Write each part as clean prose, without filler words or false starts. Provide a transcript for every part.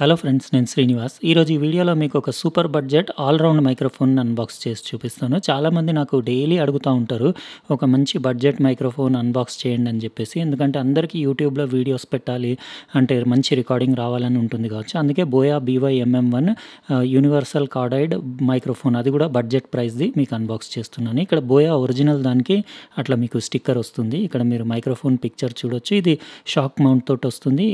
Hello friends, నేను శ్రీనివాస్. ఈరోజు ఈ వీడియోలో మీకు ఒక super budget all round microphone unbox చేసి చూపిస్తాను. చాలామంది నాకు డైలీ అడుగుతూ ఉంటారు ఒక మంచి బడ్జెట్ మైక్రోఫోన్ అన్బాక్స్ చేయండి అని చెప్పేసి. ఎందుకంటే అందరికీ యూట్యూబ్లో వీడియోస్ పెట్టాలి అంటే మంచి రికార్డింగ్ రావాలని ఉంటుంది కావచ్చు. అందుకే buoy BY-MM1 universal cardioid microphone, అది కూడా బడ్జెట్ ప్రైస్ది మీకు అన్బాక్స్ చేస్తున్నాను. ఇక్కడ బోయా ఒరిజినల్ దానికి అట్లా మీకు స్టిక్కర్ వస్తుంది. ఇక్కడ మీరు మైక్రోఫోన్ పిక్చర్ చూడొచ్చు. ఇది షాక్ మౌంట్ తోటి వస్తుంది.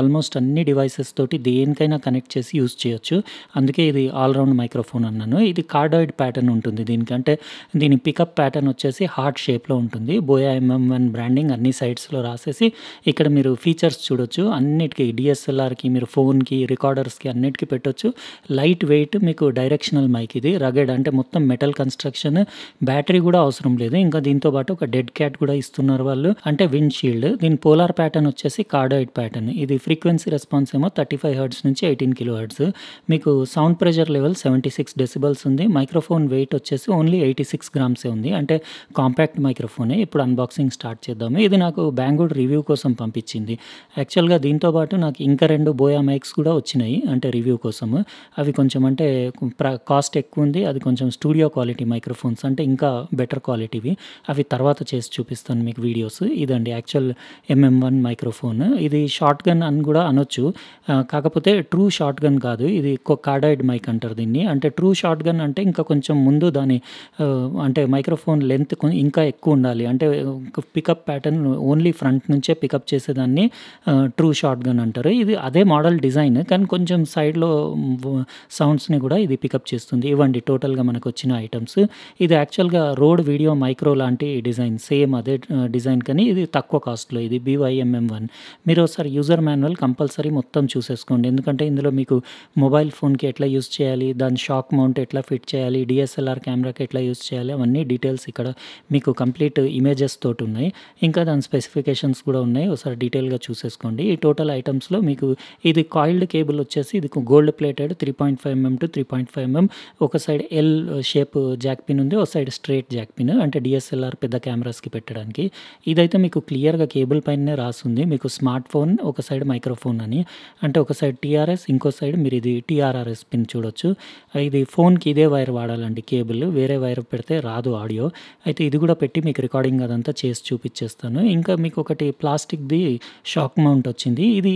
ఆల్మోస్ట్ అన్ని డివైసెస్ తోటి దేనికైనా కనెక్ట్ చేసి యూజ్ చేయొచ్చు. అందుకే ఇది ఆల్రౌండ్ మైక్రోఫోన్ అన్నాను. ఇది కార్డాయిడ్ ప్యాటర్న్ ఉంటుంది దీనికంటే. దీని పికప్ ప్యాటర్న్ వచ్చేసి హార్ట్ షేప్లో ఉంటుంది. బోయా MM1 బ్రాండింగ్ అన్ని సైడ్స్లో రాసేసి ఇక్కడ మీరు ఫీచర్స్ చూడొచ్చు. అన్నిటికీ DSLRకి, మీరు ఫోన్కి, రికార్డర్స్కి అన్నిటికీ పెట్టొచ్చు. లైట్ వెయిట్, మీకు డైరెక్షనల్ మైక్ ఇది. రగెడ్ అంటే మొత్తం మెటల్ కన్స్ట్రక్షన్. బ్యాటరీ కూడా అవసరం లేదు. ఇంకా దీంతోపాటు ఒక డెడ్ క్యాట్ కూడా ఇస్తున్నారు వాళ్ళు, అంటే విండ్ షీల్డ్. దీని పోలార్ ప్యాటర్న్ వచ్చేసి కార్డాయిడ్ ప్యాటర్న్. ఇది ఫ్రీక్వెన్సీ రెస్పాన్స్ ఏమో 35 Hz నుంచి 18 kHz. మీకు సౌండ్ ప్రెజర్ లెవెల్ 76 dB ఉంది. మైక్రోఫోన్ వెయిట్ వచ్చేసి ఓన్లీ 86 grams ఉంది, అంటే కాంపాక్ట్ మైక్రోఫోనే. ఇప్పుడు అన్బాక్సింగ్ స్టార్ట్ చేద్దాము. ఇది నాకు బ్యాంగూడ్ రివ్యూ కోసం పంపించింది. యాక్చువల్గా దీంతోపాటు నాకు ఇంకా 2 బోయా మైక్స్ కూడా వచ్చినాయి, అంటే రివ్యూ కోసము. అవి కొంచెం అంటే కాస్ట్ ఎక్కువ ఉంది. అది కొంచెం స్టూడియో క్వాలిటీ మైక్రోఫోన్స్, అంటే ఇంకా బెటర్ క్వాలిటీవి. అవి తర్వాత చేసి చూపిస్తాను మీకు వీడియోస్. ఇదండి యాక్చువల్ MM1 మైక్రోఫోన్. ఇది షార్ట్ గన్ అని కూడా అనొచ్చు, కాకపోతే ట్రూ షార్ట్ గన్ కాదు. ఇది కార్డాయిడ్ మైక్ అంటారు దీన్ని. అంటే ట్రూ షార్ట్ గన్ అంటే ఇంకా కొంచెం ముందు దాని అంటే మైక్రోఫోన్ లెంత్ ఇంకా ఎక్కువ ఉండాలి. అంటే పికప్ ప్యాటర్న్ ఓన్లీ ఫ్రంట్ నుంచే పికప్ చేసేదాన్ని ట్రూ షార్ట్ గన్ అంటారు. ఇది అదే మోడల్ డిజైన్, కానీ కొంచెం సైడ్లో సౌండ్స్ని కూడా ఇది పికప్ చేస్తుంది. ఇవ్వండి టోటల్గా మనకు వచ్చిన ఐటమ్స్. ఇది యాక్చువల్గా రోడ్ వీడియో మైక్రో లాంటి డిజైన్, సేమ్ అదే డిజైన్, కానీ ఇది తక్కువ కాస్ట్లో. ఇది BY-MM1. మీరు ఒకసారి యూజర్ మాన్యువల్ కంపల్సరీ మొత్తం చూసేస్తారు, ఎందుకంటే ఇందులో మీకు మొబైల్ ఫోన్కి ఎట్లా యూజ్ చేయాలి, దాని షాక్ మౌంట్ ఎట్లా ఫిట్ చేయాలి, DSLR కెమెరాకి ఎట్లా యూజ్ చేయాలి, అవన్నీ డీటెయిల్స్ ఇక్కడ మీకు కంప్లీట్ ఇమేజెస్ తోటి ఉన్నాయి. ఇంకా దాని స్పెసిఫికేషన్స్ కూడా ఉన్నాయి, ఒకసారి డీటెయిల్గా చూసేసుకోండి. ఈ టోటల్ ఐటమ్స్లో మీకు ఇది కాయిల్డ్ కేబుల్ వచ్చేసి, ఇది gold plated 3.5mm to 3.5mm. ఒక side L shape jack pin ఉంది, ఒక సైడ్ స్ట్రైట్ జాక్ పిన్, అంటే DSLR పెద్ద కెమెరాస్కి పెట్టడానికి. ఇదైతే మీకు క్లియర్గా కేబుల్ పైనే రాస్తుంది మీకు స్మార్ట్ ఫోన్, ఒక సైడ్ మైక్రోఫోన్ అని. అంటే ఒక సైడ్ TRS, ఇంకో సైడ్ మీరు ఇది TRRS పిన్ చూడొచ్చు. ఇది ఫోన్కి ఇదే వైర్ వాడాలండి కేబుల్, వేరే వైర్ పెడితే రాదు ఆడియో. అయితే ఇది కూడా పెట్టి మీకు రికార్డింగ్ అదంతా చేసి చూపించేస్తాను. ఇంకా మీకు ఒకటి ప్లాస్టిక్ది షాక్ మౌంట్ వచ్చింది. ఇది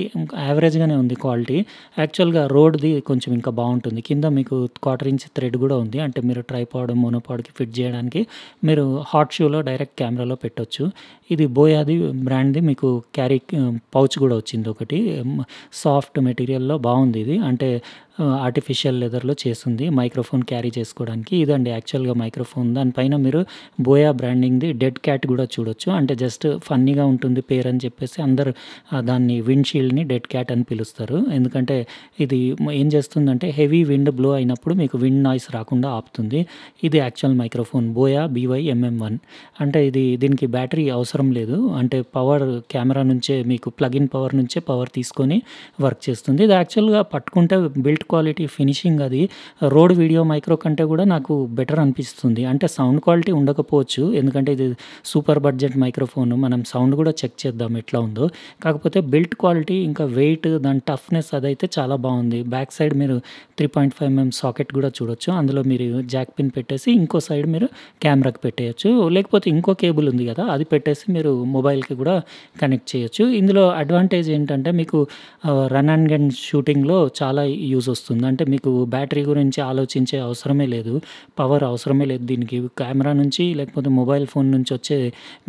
యావరేజ్గానే ఉంది క్వాలిటీ. యాక్చువల్గా రోడ్ది కొంచెం ఇంకా బాగుంటుంది. కింద మీకు 1/4 ఇంచ్ థ్రెడ్ కూడా ఉంది, అంటే మీరు ట్రైపాడ్, మోనోపాడ్కి ఫిట్ చేయడానికి మీరు హాట్ షూలో డైరెక్ట్ కెమెరాలో పెట్టొచ్చు. ఇది బోయాది బ్రాండ్ది మీకు క్యారీ పౌచ్ కూడా వచ్చింది ఒకటి, సాఫ్ట్ మెటీరియల్లో బాగుంది ఇది, అంటే ఆర్టిఫిషియల్ లెదర్లో చేసింది మైక్రోఫోన్ క్యారీ చేసుకోవడానికి. ఇదండి యాక్చువల్గా మైక్రోఫోన్. దానిపైన మీరు బోయా బ్రాండింగ్ది డెడ్ క్యాట్ కూడా చూడొచ్చు, అంటే జస్ట్ ఫన్నీగా ఉంటుంది పేరు అని చెప్పేసి అందరు దాన్ని విండ్షీల్డ్ని డెడ్ క్యాట్ అని పిలుస్తారు. ఎందుకంటే ఇది ఏం చేస్తుందంటే హెవీ విండ్ బ్లో అయినప్పుడు మీకు విండ్ నాయిస్ రాకుండా ఆపుతుంది. ఇది యాక్చువల్ మైక్రోఫోన్ బోయా BY-MM1. అంటే దీనికి బ్యాటరీ అవసరం లేదు, అంటే పవర్ కెమెరా నుంచే మీకు ప్లగిన్ పవర్ నుంచే పవర్ తీసుకొని వర్క్ చేస్తుంది. ఇది యాక్చువల్గా పట్టుకుంటే బిల్ట్ క్వాలిటీ, ఫినిషింగ్ అది రోడ్ వీడియో మైక్రో కంటే కూడా నాకు బెటర్ అనిపిస్తుంది. అంటే సౌండ్ క్వాలిటీ ఉండకపోవచ్చు, ఎందుకంటే ఇది సూపర్ బడ్జెట్ మైక్రోఫోన్, మనం సౌండ్ కూడా చెక్ చేద్దాం ఎట్లా ఉందో. కాకపోతే బిల్ట్ క్వాలిటీ, ఇంకా వెయిట్, దాని టఫ్నెస్ అదైతే చాలా బాగుంది. బ్యాక్ సైడ్ మీరు 3.5mm సాకెట్ కూడా చూడొచ్చు, అందులో మీరు జాక్ పిన్ పెట్టేసి ఇంకో సైడ్ మీరు కెమెరాకి పెట్టేయచ్చు, లేకపోతే ఇంకో కేబుల్ ఉంది కదా అది పెట్టేసి మీరు మొబైల్కి కూడా కనెక్ట్ చేయొచ్చు. ఇందులో అడ్వాంటేజ్ ఏంటంటే మీకు రన్ అండ్ గన్ షూటింగ్లో చాలా యూజ్ వస్తుంది. అంటే మీకు బ్యాటరీ గురించి ఆలోచించే అవసరమే లేదు, పవర్ అవసరమే లేదు దీనికి. కెమెరా నుంచి లేకపోతే మొబైల్ ఫోన్ నుంచి వచ్చే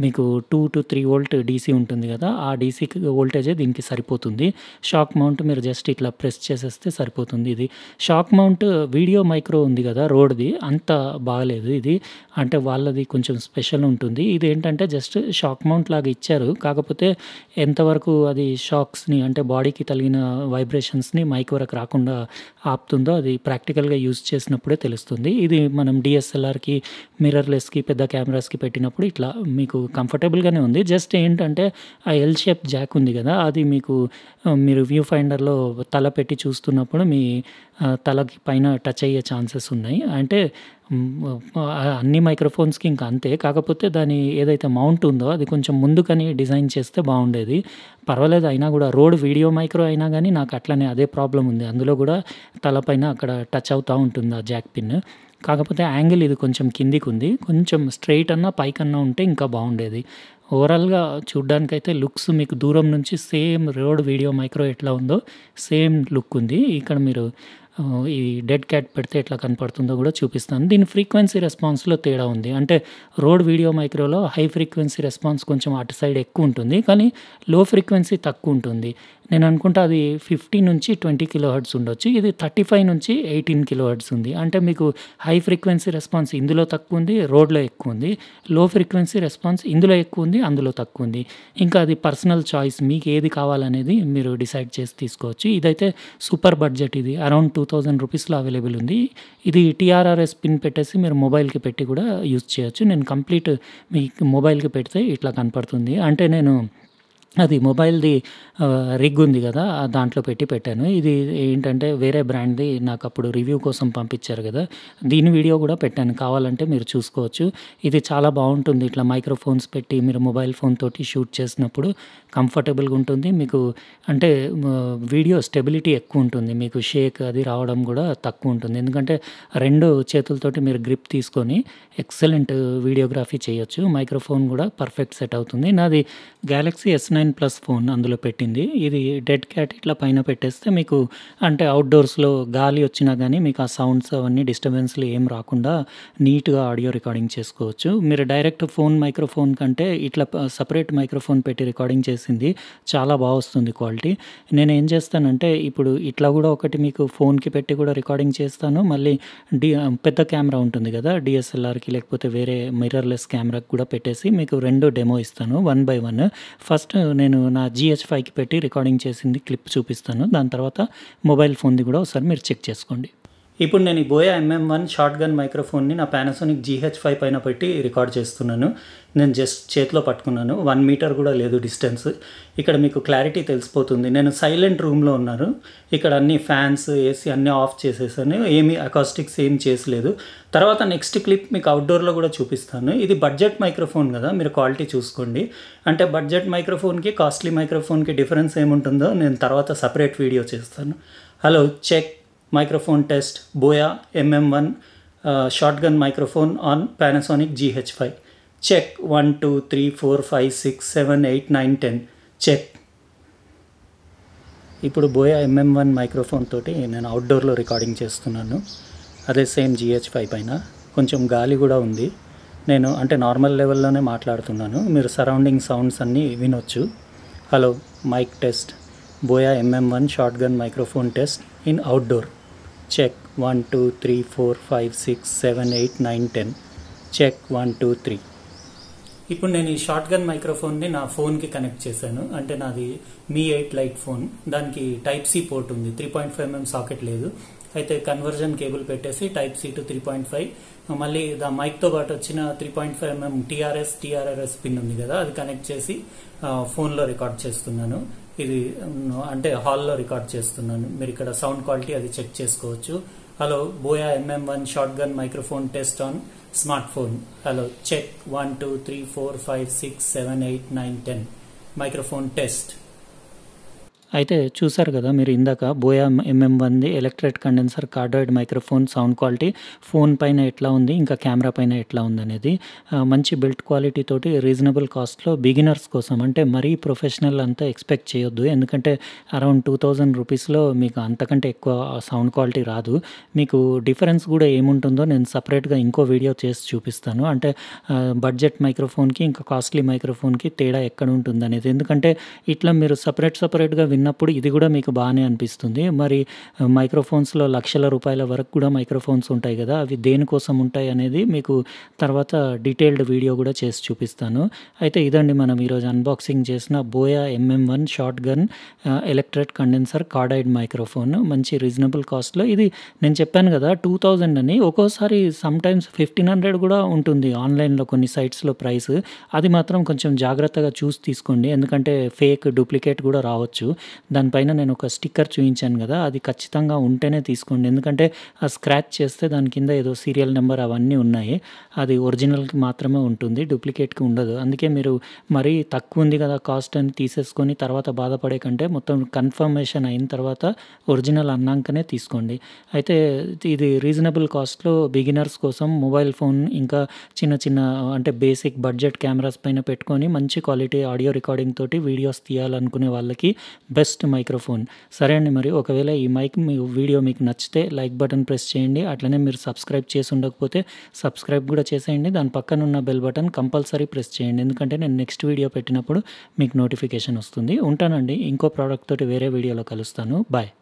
మీకు 2 to 3 volt DC ఉంటుంది కదా, ఆ DC వోల్టేజే దీనికి సరిపోతుంది. షాక్ మౌంట్ మీరు జస్ట్ ఇట్లా ప్రెస్ చేసేస్తే సరిపోతుంది. ఇది షాక్ మౌంట్ వీడియో మైక్రో ఉంది కదా రోడ్ది, అంత బాగలేదు ఇది, అంటే వాళ్ళది కొంచెం స్పెషల్ ఉంటుంది. ఇది ఏంటంటే జస్ట్ షాక్ మౌంట్ లాగా ఇచ్చారు, కాకపోతే ఎంతవరకు అది షాక్స్ని అంటే బాడీకి తగిలిన వైబ్రేషన్స్ని మైక్ వరకు రాకుండా ఆపుతుందో అది ప్రాక్టికల్గా యూజ్ చేసినప్పుడే తెలుస్తుంది. ఇది మనం DSLRకి, మిర్రర్లెస్కి, పెద్ద కెమెరాస్కి పెట్టినప్పుడు ఇట్లా మీకు కంఫర్టబుల్గానే ఉంది. జస్ట్ ఏంటంటే ఆ L షేప్ జాక్ ఉంది కదా, అది మీకు మీరు వ్యూ ఫైండర్లో తల పెట్టి చూస్తున్నప్పుడు మీ తలకి పైన టచ్ అయ్యే ఛాన్సెస్ ఉన్నాయి. అంటే అన్ని మైక్రోఫోన్స్కి ఇంకా అంతే, కాకపోతే దాని ఏదైతే మౌంట్ ఉందో అది కొంచెం ముందుకని డిజైన్ చేస్తే బాగుండేది. పర్వాలేదు, అయినా కూడా రోడ్ వీడియో మైక్రో అయినా కానీ నాకు అట్లనే అదే ప్రాబ్లం ఉంది. అందులో కూడా తలపైన అక్కడ టచ్ అవుతూ ఉంటుంది ఆ జాక్ పిన్. కాకపోతే యాంగిల్ ఇది కొంచెం కిందికి ఉంది, కొంచెం స్ట్రైట్ అన్నా పైకన్నా ఉంటే ఇంకా బాగుండేది. ఓవరాల్గా చూడ్డానికైతే లుక్స్ మీకు దూరం నుంచి సేమ్ రోడ్ వీడియో మైక్రో ఎట్లా ఉందో సేమ్ లుక్ ఉంది. ఇక్కడ మీరు ఈ డెడ్ క్యాట్ పెడితే ఎట్లా కనపడుతుందో కూడా చూపిస్తాను. దీని ఫ్రీక్వెన్సీ రెస్పాన్స్లో తేడా ఉంది. అంటే రోడ్ వీడియో మైక్రోలో హై ఫ్రీక్వెన్సీ రెస్పాన్స్ కొంచెం అటు సైడ్ ఎక్కువ ఉంటుంది, కానీ లో ఫ్రీక్వెన్సీ తక్కువ ఉంటుంది. నేను అనుకుంటా అది 50 నుంచి 20 కిలోహెర్ట్స్ ఉండొచ్చు, ఇది 35 నుంచి 18 కిలోహెర్ట్స్ ఉంది. అంటే మీకు హై ఫ్రీక్వెన్సీ రెస్పాన్స్ ఇందులో తక్కువ ఉంది, రోడ్లో ఎక్కువ ఉంది. లో ఫ్రీక్వెన్సీ రెస్పాన్స్ ఇందులో ఎక్కువ ఉంది, అందులో తక్కువ ఉంది. ఇంకా అది పర్సనల్ చాయిస్, మీకు ఏది కావాలనేది మీరు డిసైడ్ చేసి తీసుకోవచ్చు. ఇదైతే సూపర్ బడ్జెట్, ఇది అరౌండ్ 2000 రూపీస్లో అవైలబుల్ ఉంది. ఇది టీఆర్ఆర్ఎస్ పిన్ పెట్టేసి మీరు మొబైల్కి పెట్టి కూడా యూజ్ చేయొచ్చు. నేను కంప్లీట్ మీ మొబైల్కి పెడితే ఇట్లా కనపడుతుంది. అంటే నేను అది మొబైల్ది రిగ్ ఉంది కదా దాంట్లో పెట్టాను. ఇది ఏంటంటే వేరే బ్రాండ్ది నాకు అప్పుడు రివ్యూ కోసం పంపించారు కదా, దీని వీడియో కూడా పెట్టాను, కావాలంటే మీరు చూసుకోవచ్చు. ఇది చాలా బాగుంటుంది, ఇట్లా మైక్రోఫోన్స్ పెట్టి మీరు మొబైల్ ఫోన్ తోటి షూట్ చేసినప్పుడు కంఫర్టబుల్గా ఉంటుంది మీకు. అంటే వీడియో స్టెబిలిటీ ఎక్కువ ఉంటుంది, మీకు షేక్ అది రావడం కూడా తక్కువ ఉంటుంది. ఎందుకంటే రెండు చేతులతోటి మీరు గ్రిప్ తీసుకొని ఎక్సలెంట్ వీడియోగ్రఫీ చేయొచ్చు. మైక్రోఫోన్ కూడా పర్ఫెక్ట్ సెట్ అవుతుంది. నాది గ్యాలక్సీ S9 Plus ఫోన్ అందులో పెట్టింది. ఇది డెడ్ క్యాట్ ఇట్లా పైన పెట్టేస్తే మీకు అంటే అవుట్డోర్స్లో గాలి వచ్చినా కానీ మీకు ఆ సౌండ్స్ అవన్నీ డిస్టర్బెన్స్లు ఏం రాకుండా నీట్గా ఆడియో రికార్డింగ్ చేసుకోవచ్చు. మీరు డైరెక్ట్ ఫోన్ మైక్రోఫోన్ కంటే ఇట్లా సపరేట్ మైక్రోఫోన్ పెట్టి రికార్డింగ్ చేసింది చాలా బాగా వస్తుంది క్వాలిటీ. నేను ఏం చేస్తానంటే ఇప్పుడు ఇట్లా కూడా ఒకటి మీకు ఫోన్కి పెట్టి కూడా రికార్డింగ్ చేస్తాను. మళ్ళీ పెద్ద కెమెరా ఉంటుంది కదా డిఎస్ఎల్ఆర్కి, లేకపోతే వేరే మిర్రర్లెస్ కెమెరాకి కూడా పెట్టేసి మీకు రెండు డెమో ఇస్తాను 1 by 1. ఫస్ట్ నేను నా GH5కి పెట్టి రికార్డింగ్ చేసింది క్లిప్ చూపిస్తాను, దాని తర్వాత మొబైల్ ఫోన్ది కూడా ఒకసారి మీరు చెక్ చేసుకోండి. ఇప్పుడు నేను ఈ బోయా MM1 షార్ట్ గన్ మైక్రోఫోన్ని నా పానాసోనిక్ GH5 పైన పెట్టి రికార్డ్ చేస్తున్నాను. నేను జస్ట్ చేతిలో పట్టుకున్నాను, 1 మీటర్ కూడా లేదు డిస్టెన్స్. ఇక్కడ మీకు క్లారిటీ తెలిసిపోతుంది. నేను సైలెంట్ రూమ్లో ఉన్నాను, ఇక్కడ అన్ని ఫ్యాన్స్ ఏసీ అన్నీ ఆఫ్ చేసేసాను, ఏమీ అకాస్టిక్స్ ఏం చేసలేదు. తర్వాత నెక్స్ట్ క్లిప్ మీకు అవుట్డోర్లో కూడా చూపిస్తాను. ఇది బడ్జెట్ మైక్రోఫోన్ కదా, మీరు క్వాలిటీ చూసుకోండి. అంటే బడ్జెట్ మైక్రోఫోన్కి కాస్ట్లీ మైక్రోఫోన్కి డిఫరెన్స్ ఏముంటుందో నేను తర్వాత సపరేట్ వీడియో చేస్తాను. Hello, check microphone test BOYA MM1 shotgun microphone on Panasonic GH5. Check 1, 2, 3, 4, 5, 6, 7, 8, 9, 10. Check. ఇప్పుడు BOYA MM1 మైక్రోఫోన్ తోటి నేను అవుట్డోర్లో రికార్డింగ్ చేస్తున్నాను, అదే సేమ్ GH5 పైన. కొంచెం గాలి కూడా ఉంది. నేను అంటే నార్మల్ లెవెల్లోనే మాట్లాడుతున్నాను, మీరు సరౌండింగ్ సౌండ్స్ అన్నీ వినొచ్చు. Hello, mic test BOYA MM1 shotgun microphone test in outdoor. Check 1 2 3 4 5 6 7 8 9 10. Check 1 2 3. ఇప్పుడు నేను ఈ షార్ట్ గన్ మైక్రోఫోన్ని నా ఫోన్కి కనెక్ట్ చేశాను. అంటే నాది Mi 8 Lite ఫోన్, దానికి Type-C పోర్ట్ ఉంది, 3.5mm సాకెట్ లేదు. అయితే కన్వర్జన్ కేబుల్ పెట్టేసి Type-C to 3.5, మళ్ళీ దా మైక్తో పాటు వచ్చిన 3.5mm TRRS పిన్ ఉంది కదా అది కనెక్ట్ చేసి ఫోన్లో రికార్డ్ చేస్తున్నాను. ఇది అంటే హాల్లో రికార్డ్ చేస్తున్నాను, మీరు ఇక్కడ సౌండ్ క్వాలిటీ అది చెక్ చేసుకోవచ్చు. Hello, Boya MM1 shotgun microphone test on smart phone. Hello, check 1 2 3 4 5 6 7 8 9 10. Microphone test. అయితే చూసారు కదా మీరు ఇందాక బోయా MM1ది electret condenser cardioid microphone sound quality phone పైన ఎట్లా ఉంది, ఇంకా కెమెరా పైన ఎట్లా ఉంది అనేది. మంచి బిల్డ్ క్వాలిటీ తోటి రీజనబుల్ కాస్ట్లో బిగినర్స్ కోసం, అంటే మరీ ప్రొఫెషనల్ అంతా ఎక్స్పెక్ట్ చేయొద్దు. ఎందుకంటే అరౌండ్ 2000 రూపీస్లో మీకు అంతకంటే ఎక్కువ సౌండ్ క్వాలిటీ రాదు. మీకు డిఫరెన్స్ కూడా ఏముంటుందో నేను సపరేట్గా ఇంకో వీడియో చేసి చూపిస్తాను. అంటే బడ్జెట్ మైక్రోఫోన్కి ఇంకా కాస్ట్లీ మైక్రోఫోన్కి తేడా ఎక్కడ ఉంటుంది అనేది. ఎందుకంటే ఇట్లా మీరు సపరేట్గా విన్నప్పుడు ఇది కూడా మీకు బాగానే అనిపిస్తుంది. మరి మైక్రోఫోన్స్లో లక్షల రూపాయల వరకు కూడా మైక్రోఫోన్స్ ఉంటాయి కదా, అవి దేనికోసం ఉంటాయి అనేది మీకు తర్వాత డీటెయిల్డ్ వీడియో కూడా చేసి చూపిస్తాను. అయితే ఇదండి మనం ఈరోజు అన్బాక్సింగ్ చేసిన Boya MM1 shotgun electret condenser cardioid microphone, మంచి రీజనబుల్ కాస్ట్లో. ఇది నేను చెప్పాను కదా 2000 అని, ఒక్కోసారి సమ్టైమ్స్ 1500 కూడా ఉంటుంది ఆన్లైన్లో కొన్ని సైట్స్లో ప్రైస్. అది మాత్రం కొంచెం జాగ్రత్తగా చూసి తీసుకోండి, ఎందుకంటే ఫేక్ డూప్లికేట్ కూడా రావచ్చు. దానిపైన నేను ఒక స్టిక్కర్ చూయించాను కదా, అది ఖచ్చితంగా ఉంటేనే తీసుకోండి. ఎందుకంటే ఆ స్క్రాచ్ చేస్తే దాని కింద ఏదో సీరియల్ నెంబర్ అవన్నీ ఉన్నాయి, అది ఒరిజినల్కి మాత్రమే ఉంటుంది, డూప్లికేట్కి ఉండదు. అందుకే మీరు మరీ తక్కువ ఉంది కదా కాస్ట్ అని తీసేసుకొని తర్వాత బాధపడే కంటే మొత్తం కన్ఫర్మేషన్ అయిన తర్వాత ఒరిజినల్ అన్నాకనే తీసుకోండి. అయితే ఇది రీజనబుల్ కాస్ట్లో బిగినర్స్ కోసం మొబైల్ ఫోన్ ఇంకా చిన్న చిన్న అంటే బేసిక్ బడ్జెట్ కెమెరాస్ పైన పెట్టుకొని మంచి క్వాలిటీ ఆడియో రికార్డింగ్ తోటి వీడియోస్ తీయాలనుకునే వాళ్ళకి బెస్ట్ మైక్రోఫోన్. సరే అండి, మరి ఒకవేళ ఈ వీడియో మీకు నచ్చితే లైక్ బటన్ ప్రెస్ చేయండి, అట్లనే మీరు సబ్స్క్రైబ్ చేసి ఉండకపోతే సబ్స్క్రైబ్ కూడా చేసేయండి. దాని పక్కన ఉన్న బెల్ బటన్ కంపల్సరీ ప్రెస్ చేయండి, ఎందుకంటే నేను నెక్స్ట్ వీడియో పెట్టినప్పుడు మీకు నోటిఫికేషన్ వస్తుంది. ఉంటానండి, ఇంకో ప్రోడక్ట్ తోటి వేరే వీడియోలో కలుస్తాను. బాయ్.